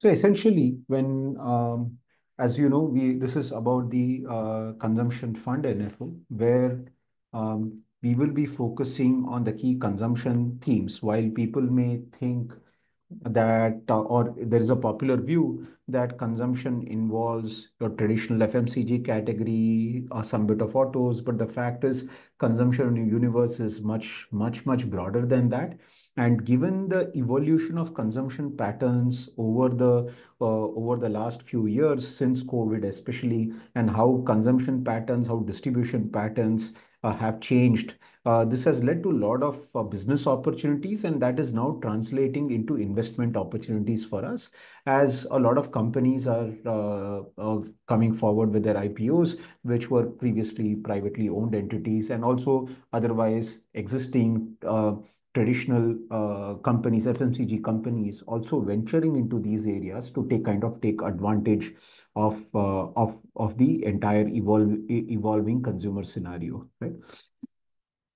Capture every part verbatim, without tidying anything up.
So essentially, when, um, as you know, we this is about the uh, consumption fund N F O, where um, we will be focusing on the key consumption themes. While people may think that, uh, or there is a popular view that consumption involves your traditional F M C G category or some bit of autos, but the fact is consumption universe is much, much, much broader than that. And given the evolution of consumption patterns over the uh, over the last few years since COVID especially, and how consumption patterns, how distribution patterns uh, have changed, uh, this has led to a lot of uh, business opportunities, and that is now translating into investment opportunities for us, as a lot of companies are uh, uh, coming forward with their I P Os, which were previously privately owned entities, and also otherwise existing uh, traditional uh, companies, F M C G companies, also venturing into these areas to take kind of take advantage of uh, of of the entire evolve, evolving consumer scenario, right?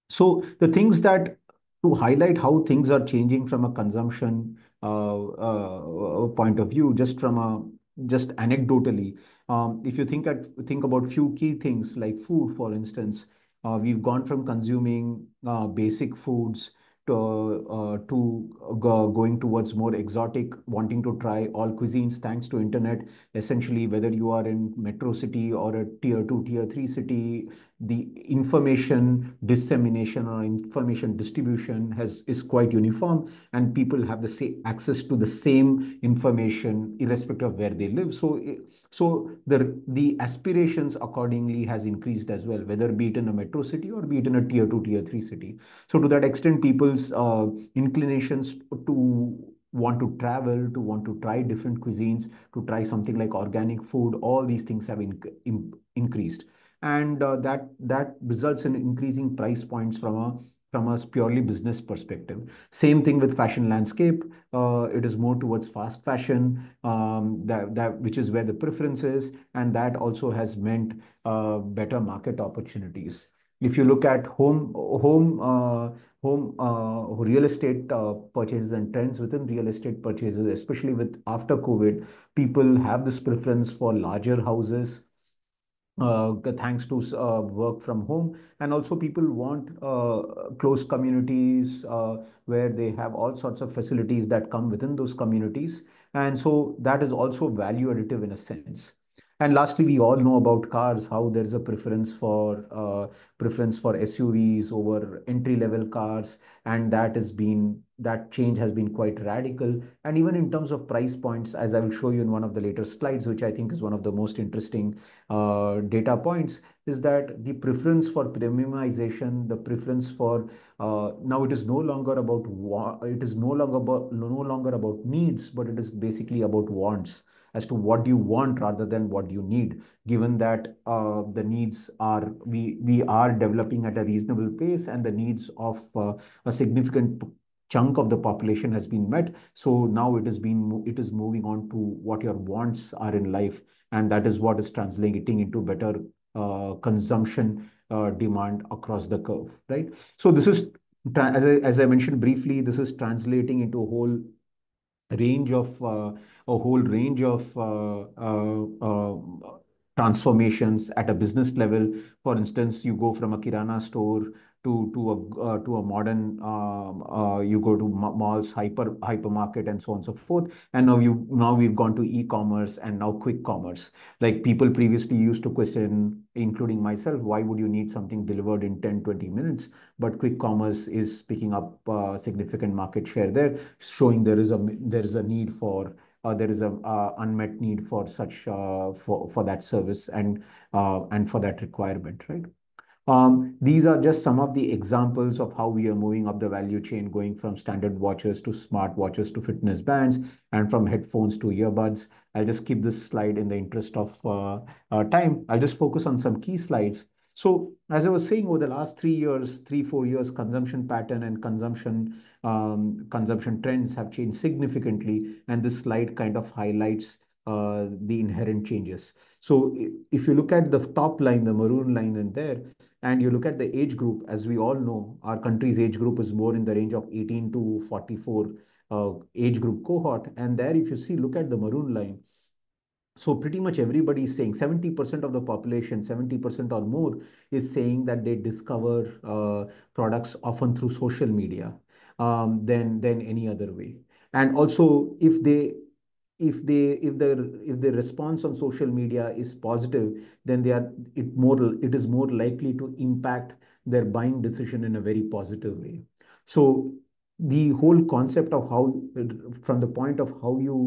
So the things that to highlight how things are changing from a consumption uh, uh, point of view, just from a just anecdotally, um, if you think at think about few key things like food, for instance, uh, we've gone from consuming uh, basic foods to, uh, to go, going towards more exotic, wanting to try all cuisines thanks to internet. Essentially, whether you are in metro city or a tier two, tier three city, the information dissemination or information distribution has is quite uniform, and people have the same access to the same information irrespective of where they live. So, so the, the aspirations accordingly has increased as well, whether be it in a metro city or be it in a tier two, tier three city. So to that extent, people's uh, inclinations to want to travel, to want to try different cuisines, to try something like organic food, all these things have in, in, increased. And uh, that that results in increasing price points from a from a purely business perspective. Same thing with fashion landscape. Uh, it is more towards fast fashion, um, that that which is where the preference is, and that also has meant uh, better market opportunities. If you look at home home uh, home uh, real estate uh, purchases and trends within real estate purchases, especially with after COVID, people have this preference for larger houses, Uh, thanks to uh, work from home, and also people want uh, close communities uh, where they have all sorts of facilities that come within those communities, and so that is also value additive in a sense. And lastly, we all know about cars, how there is a preference for uh, preference for S U Vs over entry level cars, and that has been that change has been quite radical. And even in terms of price points, as I will show you in one of the later slides, which I think is one of the most interesting uh, data points, is that the preference for premiumization, the preference for uh, now it is no longer about it is no longer about, no longer about needs, but it is basically about wants, as to what you want rather than what you need, given that uh, the needs are, we, we are developing at a reasonable pace, and the needs of uh, a significant chunk of the population has been met. So now it has been, it is moving on to what your wants are in life, and that is what is translating into better uh, consumption uh, demand across the curve, right? So this is, as I, as I mentioned briefly, this is translating into a whole range of uh, a whole range of uh, uh, uh, transformations at a business level. For instance, you go from a Kirana store to to a uh, to a modern um, uh, you go to malls, hyper hypermarket, and so on and so forth. And now you now we've gone to e-commerce and now quick commerce. Like, people previously used to question, including myself, why would you need something delivered in ten, twenty minutes? But quick commerce is picking up uh, significant market share there, showing there is a there is a need for uh, there is a uh, unmet need for such uh, for for that service and uh, and for that requirement, right? Um, these are just some of the examples of how we are moving up the value chain, going from standard watches to smart watches to fitness bands, and from headphones to earbuds. I'll just keep this slide in the interest of uh, uh, time. I'll just focus on some key slides. So, as I was saying, over the last three years, three, four years, consumption pattern and consumption um, consumption trends have changed significantly, and this slide kind of highlights Uh, the inherent changes. So if you look at the top line, the maroon line in there, And you look at the age group, as we all know, our country's age group is more in the range of eighteen to forty-four uh, age group cohort. And there, if you see, look at the maroon line. So pretty much everybody is saying seventy percent of the population, seventy percent or more, is saying that they discover uh, products often through social media um, than, than any other way. And also, if they If they if the if the response on social media is positive, then they are it more it is more likely to impact their buying decision in a very positive way. So the whole concept of how, from the point of how you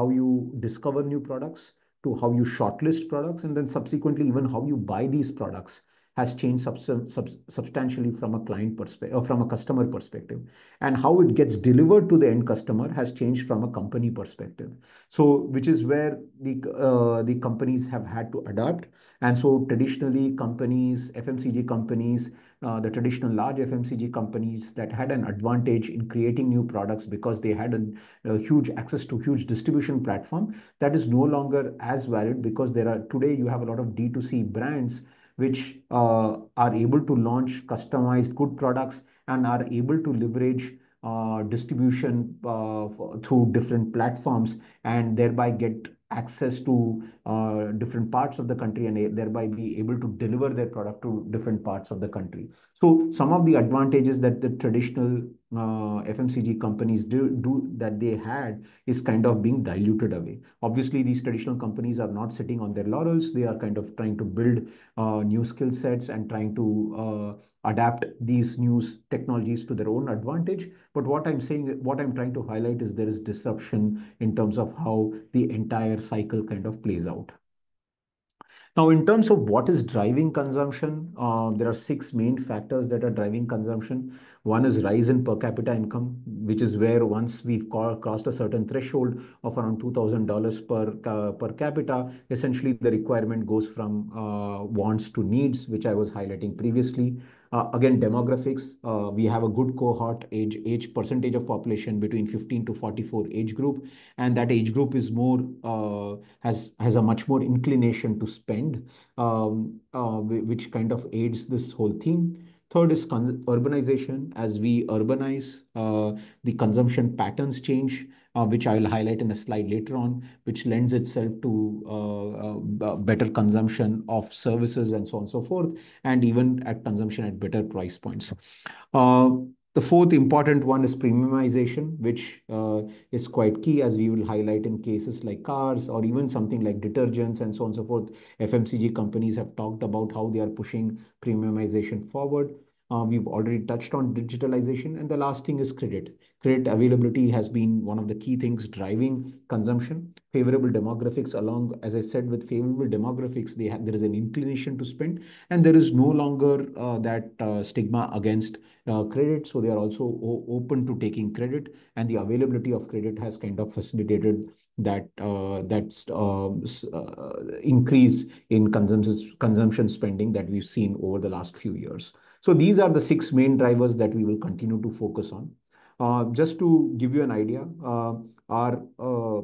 how you discover new products to how you shortlist products, and then subsequently even how you buy these products, has changed sub sub substantially from a client perspective, or from a customer perspective. And how it gets delivered to the end customer has changed from a company perspective. So, which is where the, uh, the companies have had to adapt. And so traditionally companies, F M C G companies, uh, the traditional large F M C G companies that had an advantage in creating new products because they had a, a huge access to huge distribution platform, that is no longer as valid, because there are today you have a lot of D two C brands which uh, are able to launch customized good products and are able to leverage uh, distribution uh, through different platforms, and thereby get access to uh, different parts of the country, and thereby be able to deliver their product to different parts of the country. So some of the advantages that the traditional uh, F M C G companies do, do that they had is kind of being diluted away. Obviously, these traditional companies are not sitting on their laurels. They are kind of trying to build uh, new skill sets and trying to uh, adapt these new technologies to their own advantage. But what I'm saying, what I'm trying to highlight is there is disruption in terms of how the entire cycle kind of plays out. Now, in terms of what is driving consumption, uh, there are six main factors that are driving consumption. One is rise in per capita income, which is where once we've crossed a certain threshold of around two thousand dollars per, uh, per capita, essentially the requirement goes from uh, wants to needs, which I was highlighting previously. Uh, again, demographics, uh, we have a good cohort age, age percentage of population between fifteen to forty-four age group, and that age group is more, uh, has, has a much more inclination to spend, um, uh, which kind of aids this whole theme. Third is urbanization. As we urbanize, uh, the consumption patterns change, uh, which I will highlight in a slide later on, which lends itself to uh, uh, better consumption of services and so on and so forth, and even at consumption at better price points. Uh, the fourth important one is premiumization, which uh, is quite key, as we will highlight in cases like cars or even something like detergents and so on and so forth. F M C G companies have talked about how they are pushing premiumization forward. Uh, we've already touched on digitalization. And the last thing is credit. Credit availability has been one of the key things driving consumption. Favorable demographics along, as I said, with favorable demographics, they have, there is an inclination to spend. And there is no longer uh, that uh, stigma against uh, credit. So they are also open to taking credit. And the availability of credit has kind of facilitated that uh, that's, uh, uh, increase in consumption, consumption spending that we've seen over the last few years. So these are the six main drivers that we will continue to focus on. Uh, just to give you an idea, uh, our, uh,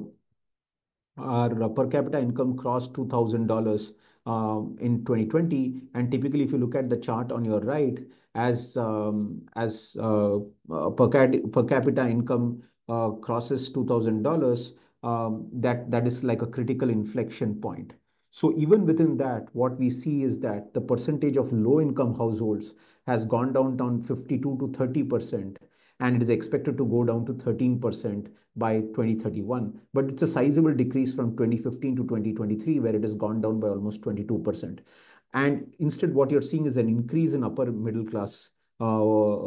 our per capita income crossed two thousand dollars uh, in twenty twenty. And typically, if you look at the chart on your right, as, um, as uh, uh, per, per capita income uh, crosses two thousand dollars, um, that, that is like a critical inflection point. So even within that, what we see is that the percentage of low-income households has gone down down fifty-two to thirty percent, and it is expected to go down to thirteen percent by twenty thirty-one. But it's a sizable decrease from twenty fifteen to twenty twenty-three, where it has gone down by almost twenty-two percent. And instead, what you're seeing is an increase in upper middle class Uh,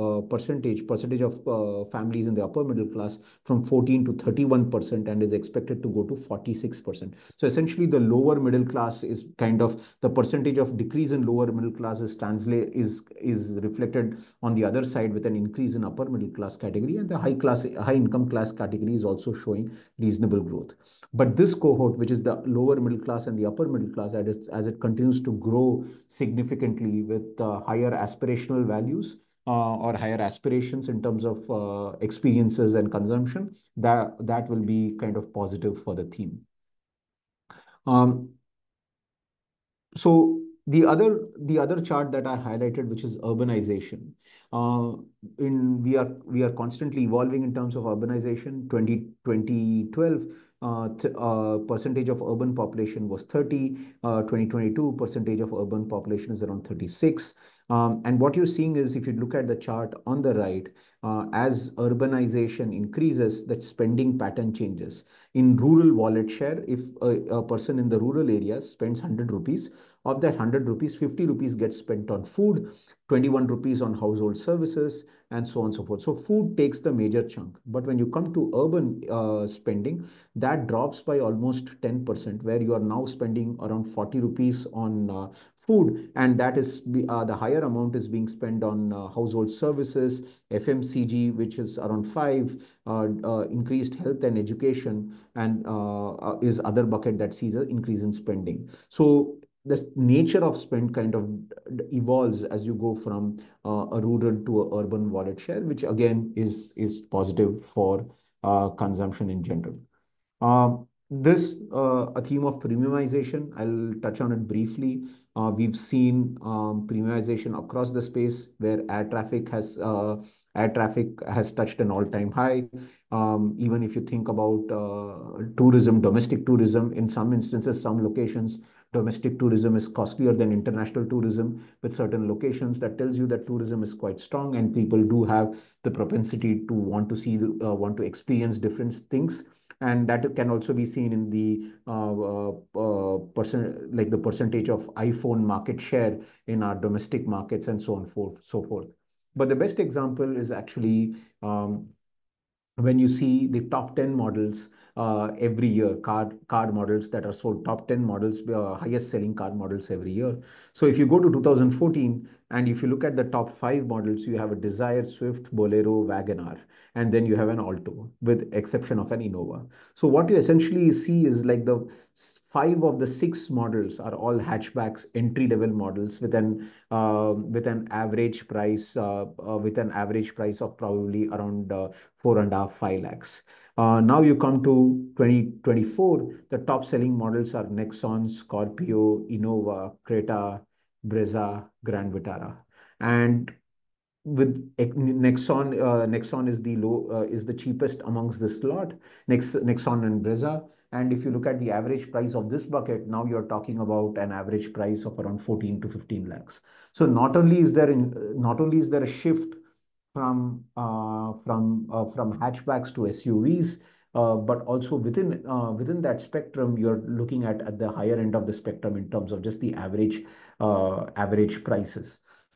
uh, percentage, percentage of uh, families in the upper middle class from fourteen to thirty-one percent, and is expected to go to forty-six percent. So essentially the lower middle class is kind of, the percentage of decrease in lower middle class is, translate, is, is reflected on the other side with an increase in upper middle class category, and the high class, high income class category is also showing reasonable growth. But this cohort, which is the lower middle class and the upper middle class, as it, as it continues to grow significantly with uh, higher aspirational values, Uh, or higher aspirations in terms of uh, experiences and consumption, that, that will be kind of positive for the theme. Um, so The other, the other chart that I highlighted, which is urbanization. Uh, in, we, are, we are constantly evolving in terms of urbanization. twenty twelve, uh, th uh, percentage of urban population was thirty. Uh, twenty twenty-two, percentage of urban population is around thirty-six. Um, and what you're seeing is, if you look at the chart on the right, uh, as urbanization increases, that spending pattern changes. In rural wallet share, if a, a person in the rural areas spends one hundred rupees, of that one hundred rupees, fifty rupees gets spent on food, twenty-one rupees on household services, and so on and so forth. So food takes the major chunk. But when you come to urban uh, spending, that drops by almost ten percent, where you are now spending around forty rupees on uh, food, and that is uh, the higher amount is being spent on uh, household services, F M C G, which is around five, uh, uh, increased health and education, and uh, uh, is other bucket that sees an increase in spending. So the nature of spend kind of evolves as you go from uh, a rural to an urban wallet share, which again is is positive for uh, consumption in general. Uh, This uh, a theme of premiumization. I'll touch on it briefly. Uh, we've seen um, premiumization across the space, where air traffic has uh, air traffic has touched an all-time high. Um, even if you think about uh, tourism, domestic tourism, in some instances, some locations, domestic tourism is costlier than international tourism with certain locations. That tells you that tourism is quite strong, and people do have the propensity to want to see, uh, want to experience different things. And that can also be seen in the uh, uh, percent, like the percentage of iPhone market share in our domestic markets, and so on forth, so forth. But the best example is actually um, when you see the top ten models uh, every year, car car models that are sold, top ten models, uh, highest selling car models every year. So if you go to two thousand fourteen. And if you look at the top five models, you have a Dzire, Swift, Bolero, WagonR, and then you have an Alto, with exception of an Innova. So what you essentially see is, like, the five of the six models are all hatchbacks, entry-level models with an uh, with an average price uh, uh, with an average price of probably around uh, four and a half, five lakhs. Uh, now you come to twenty twenty-four. The top-selling models are Nexon, Scorpio, Innova, Creta, Brezza, Grand Vitara. And with Nexon, uh, Nexon is the low uh, is the cheapest amongst this lot, Nex Nexon and Brezza. And if you look at the average price of this bucket, now you're talking about an average price of around fourteen to fifteen lakhs. So not only is there in, not only is there a shift from uh, from uh, from hatchbacks to S U Vs, Uh, but also within uh, within that spectrum, you're looking at at the higher end of the spectrum in terms of just the average uh, average prices.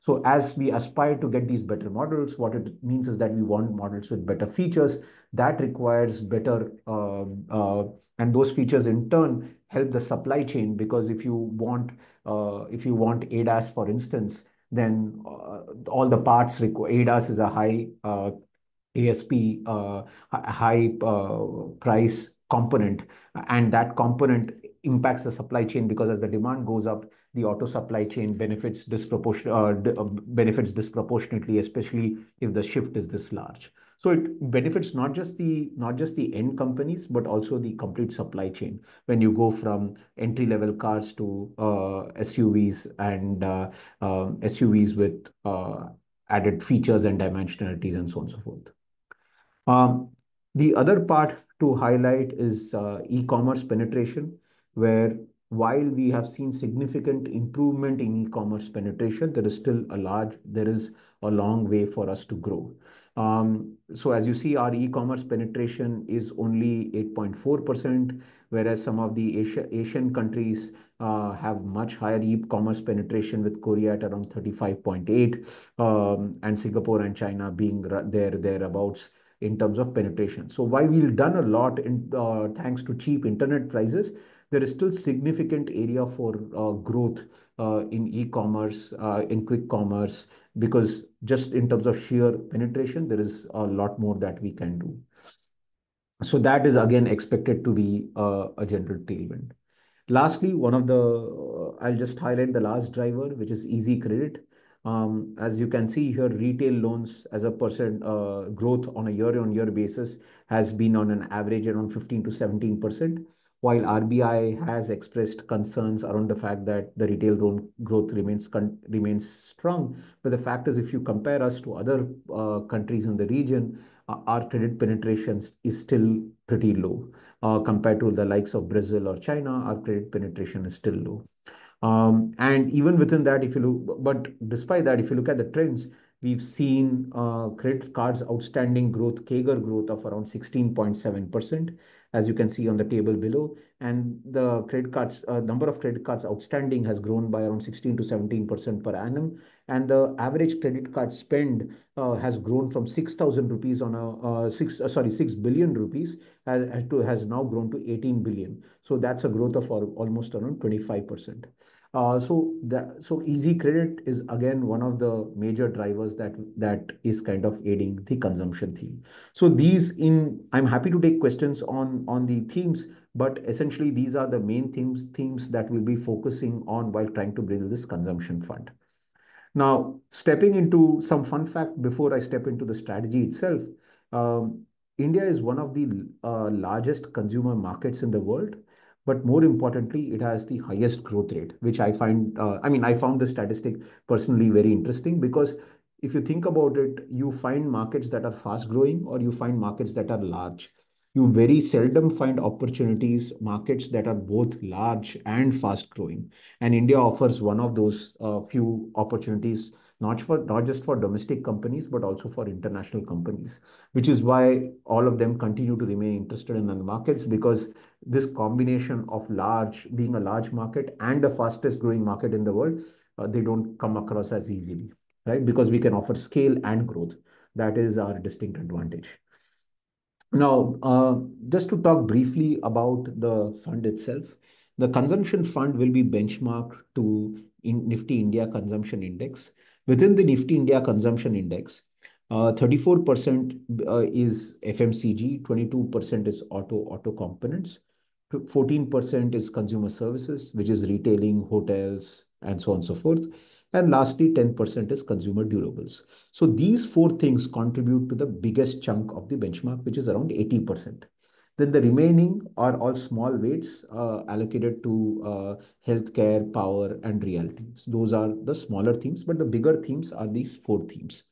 So as we aspire to get these better models, what it means is that we want models with better features. That requires better uh, uh, and those features in turn help the supply chain, because if you want uh, if you want A D A S, for instance, then uh, all the parts require. A D A S is a high uh, A S P, uh, high uh, price component, and that component impacts the supply chain, because as the demand goes up, the auto supply chain benefits disproportion uh, benefits disproportionately, especially if the shift is this large. So it benefits not just the not just the end companies, but also the complete supply chain. When you go from entry level cars to uh, S U Vs and uh, uh, S U Vs with uh, added features and dimensionalities, and so on and so forth. Um, the other part to highlight is uh, e-commerce penetration, where while we have seen significant improvement in e-commerce penetration, there is still a large, there is a long way for us to grow. Um, so as you see, our e-commerce penetration is only eight point four percent, whereas some of the Asia, Asian countries uh, have much higher e-commerce penetration, with Korea at around thirty-five point eight, um, and Singapore and China being there, thereabouts in terms of penetration. So while we've done a lot in, uh, thanks to cheap internet prices, there is still significant area for uh, growth uh, in e-commerce, uh, in quick commerce, because just in terms of sheer penetration, there is a lot more that we can do. So that is again expected to be uh, a general tailwind. Lastly, one of the, uh, I'll just highlight the last driver, which is easy credit. Um, as you can see here, retail loans as a percent uh, growth on a year-on-year basis has been on an average around fifteen to seventeen percent. while R B I has expressed concerns around the fact that the retail growth remains remains strong. But the fact is, if you compare us to other uh, countries in the region, uh, our credit penetration is still pretty low. Uh, compared to the likes of Brazil or China, our credit penetration is still low. Um, and even within that, if you look, but despite that, if you look at the trends, we've seen uh, credit cards outstanding growth, C A G R growth of around sixteen point seven percent, as you can see on the table below. And the credit cards, uh, number of credit cards outstanding has grown by around sixteen to seventeen percent per annum. And the average credit card spend uh, has grown from six thousand rupees on a, uh, six, uh, sorry, six billion rupees has, has now grown to eighteen billion. So that's a growth of almost around twenty-five percent. Uh, so that, so easy credit is again one of the major drivers that that is kind of aiding the consumption theme. So these in I'm happy to take questions on on the themes, but essentially these are the main themes themes that we'll be focusing on while trying to build this consumption fund. Now, stepping into some fun fact before I step into the strategy itself, um, India is one of the uh, largest consumer markets in the world. But more importantly, it has the highest growth rate, which I find, uh, I mean, I found the statistic personally very interesting, because if you think about it, you find markets that are fast growing or you find markets that are large. You very seldom find opportunities, markets that are both large and fast growing. And India offers one of those uh, few opportunities, not for not just for domestic companies, but also for international companies, which is why all of them continue to remain interested in the markets, because this combination of large, being a large market and the fastest growing market in the world, uh, they don't come across as easily, right? Because we can offer scale and growth. That is our distinct advantage. Now, uh, just to talk briefly about the fund itself, the consumption fund will be benchmarked to in Nifty India Consumption Index. Within the Nifty India Consumption Index, uh, thirty-four percent uh, is F M C G, twenty-two percent is auto, auto components, fourteen percent is consumer services, which is retailing, hotels, and so on and so forth. And lastly, ten percent is consumer durables. So these four things contribute to the biggest chunk of the benchmark, which is around eighty percent. Then the remaining are all small weights uh, allocated to uh, healthcare, power, and real themes. Those are the smaller themes, but the bigger themes are these four themes.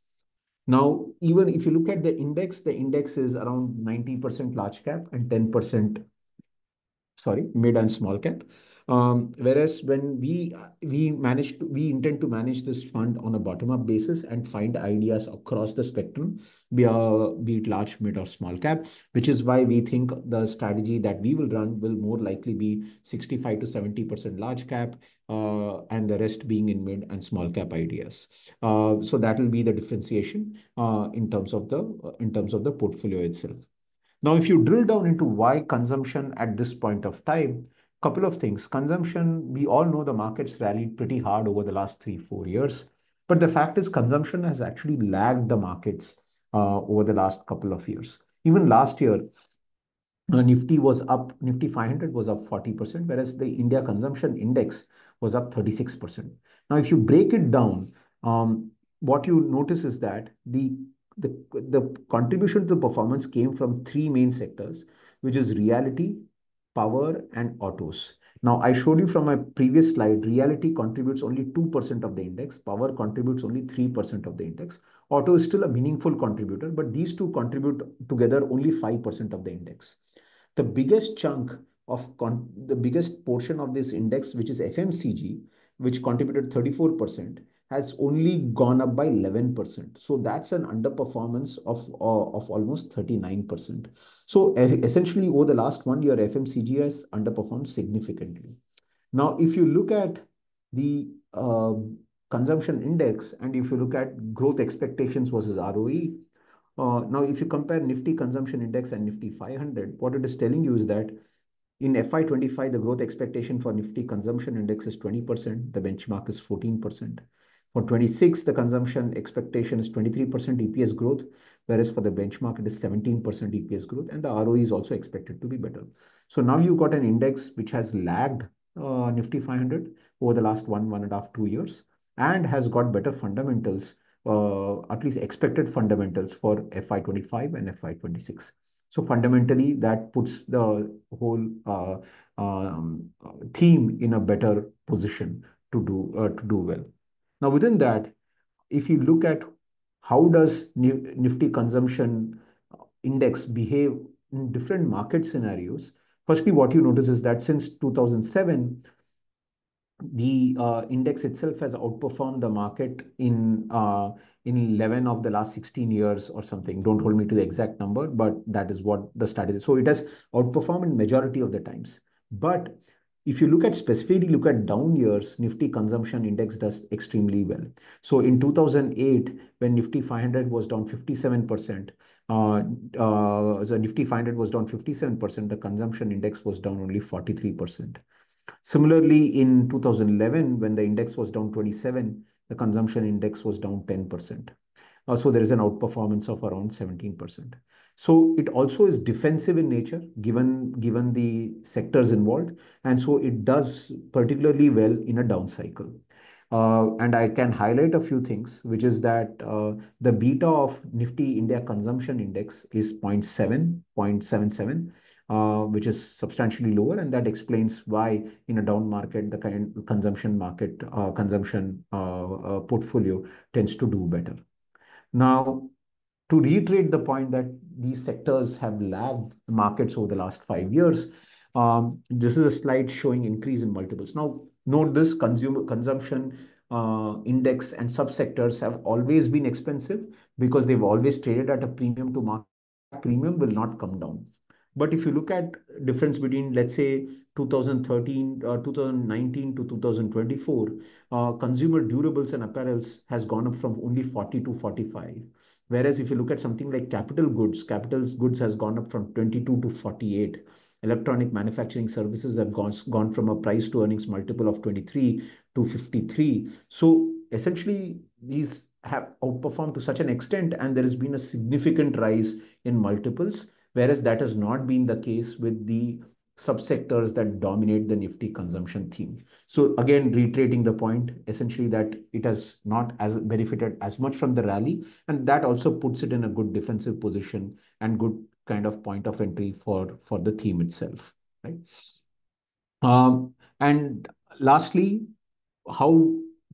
Now, even if you look at the index, the index is around ninety percent large cap and ten percent, sorry, mid and small cap. Um, whereas when we we manage to, we intend to manage this fund on a bottom-up basis and find ideas across the spectrum, be, uh, be it large, mid, or small cap, which is why we think the strategy that we will run will more likely be sixty-five to seventy percent large cap, uh, and the rest being in mid and small cap ideas. Uh, so that will be the differentiation uh, in terms of the uh, in terms of the portfolio itself. Now, if you drill down into why consumption at this point of time. Couple of things. Consumption, we all know the markets rallied pretty hard over the last three, four years. But the fact is consumption has actually lagged the markets uh, over the last couple of years. Even last year, uh, Nifty was up, Nifty five hundred was up forty percent, whereas the India Consumption Index was up thirty-six percent. Now, if you break it down, um, what you notice is that the, the, the contribution to the performance came from three main sectors, which is reality, power, and autos. Now, I showed you from my previous slide, reality contributes only two percent of the index, power contributes only three percent of the index. Auto is still a meaningful contributor, but these two contribute together only five percent of the index. The biggest chunk of, con the biggest portion of this index, which is F M C G, which contributed thirty-four percent, has only gone up by eleven percent. So that's an underperformance of, uh, of almost thirty-nine percent. So essentially over the last one year, F M C G has underperformed significantly. Now, if you look at the uh, consumption index and if you look at growth expectations versus R O E, uh, now if you compare Nifty Consumption Index and Nifty five hundred, what it is telling you is that in F Y twenty-five, the growth expectation for Nifty Consumption Index is twenty percent, the benchmark is fourteen percent. For twenty-six, the consumption expectation is twenty-three percent E P S growth, whereas for the benchmark, it is seventeen percent E P S growth, and the R O E is also expected to be better. So now you've got an index which has lagged uh, Nifty five hundred over the last one, one and a half, two years, and has got better fundamentals, uh, at least expected fundamentals for F Y twenty-five and F Y twenty-six. So fundamentally, that puts the whole uh, um, theme in a better position to do uh, to do well. Now, within that, if you look at how does Nifty consumption index behave in different market scenarios, firstly, what you notice is that since two thousand seven, the uh, index itself has outperformed the market in uh, in eleven of the last sixteen years or something. Don't hold me to the exact number, but that is what the strategy is. So it has outperformed in majority of the times. But if you look at specifically look at down years, Nifty consumption index does extremely well. So in two thousand eight, when Nifty five hundred was down fifty-seven percent, uh, uh, so Nifty five hundred was down fifty-seven percent, the consumption index was down only forty-three percent. Similarly, in two thousand eleven, when the index was down twenty-seven, the consumption index was down ten percent. Uh, so there is an outperformance of around seventeen percent. So it also is defensive in nature, given, given the sectors involved. And so it does particularly well in a down cycle. Uh, and I can highlight a few things, which is that uh, the beta of Nifty India Consumption Index is zero point seven, zero point seven seven. Uh, which is substantially lower, and that explains why in a down market the kind of consumption market uh, consumption uh, uh, portfolio tends to do better. Now, to reiterate the point that these sectors have lagged markets over the last five years, um, this is a slide showing increase in multiples. Now, note this: consumer consumption uh, index and subsectors have always been expensive because they've always traded at a premium to market. Premium will not come down. But if you look at difference between, let's say, two thousand thirteen, uh, two thousand nineteen to two thousand twenty-four, uh, consumer durables and apparels has gone up from only forty to forty-five. Whereas if you look at something like capital goods, capital goods has gone up from twenty-two to forty-eight. Electronic manufacturing services have gone, gone from a price to earnings multiple of twenty-three to fifty-three. So essentially, these have outperformed to such an extent, and there has been a significant rise in multiples, whereas that has not been the case with the subsectors that dominate the Nifty consumption theme. So again, reiterating the point, essentially that it has not as benefited as much from the rally, and that also puts it in a good defensive position and good kind of point of entry for, for the theme itself, right? Um, and lastly, how,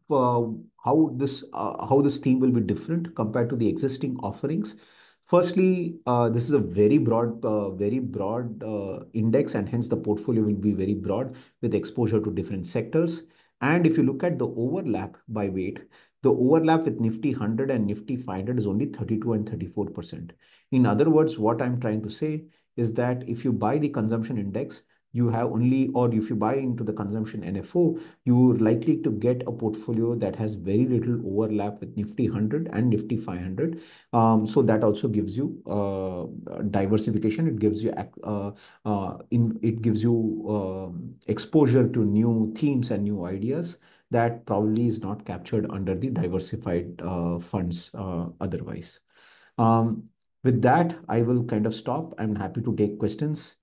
uh, how, this, uh, how this theme will be different compared to the existing offerings. Firstly, uh, this is a very broad, uh, very broad uh, index, and hence the portfolio will be very broad with exposure to different sectors. And if you look at the overlap by weight, the overlap with Nifty one hundred and Nifty five hundred is only thirty-two and thirty-four percent. In other words, what I'm trying to say is that if you buy the consumption index, you have only, or if you buy into the consumption N F O, you're likely to get a portfolio that has very little overlap with Nifty one hundred and Nifty five hundred. Um, so that also gives you uh, diversification. It gives you uh, uh, in, it gives you uh, exposure to new themes and new ideas that probably is not captured under the diversified uh, funds uh, otherwise. Um, with that, I will kind of stop. I'm happy to take questions.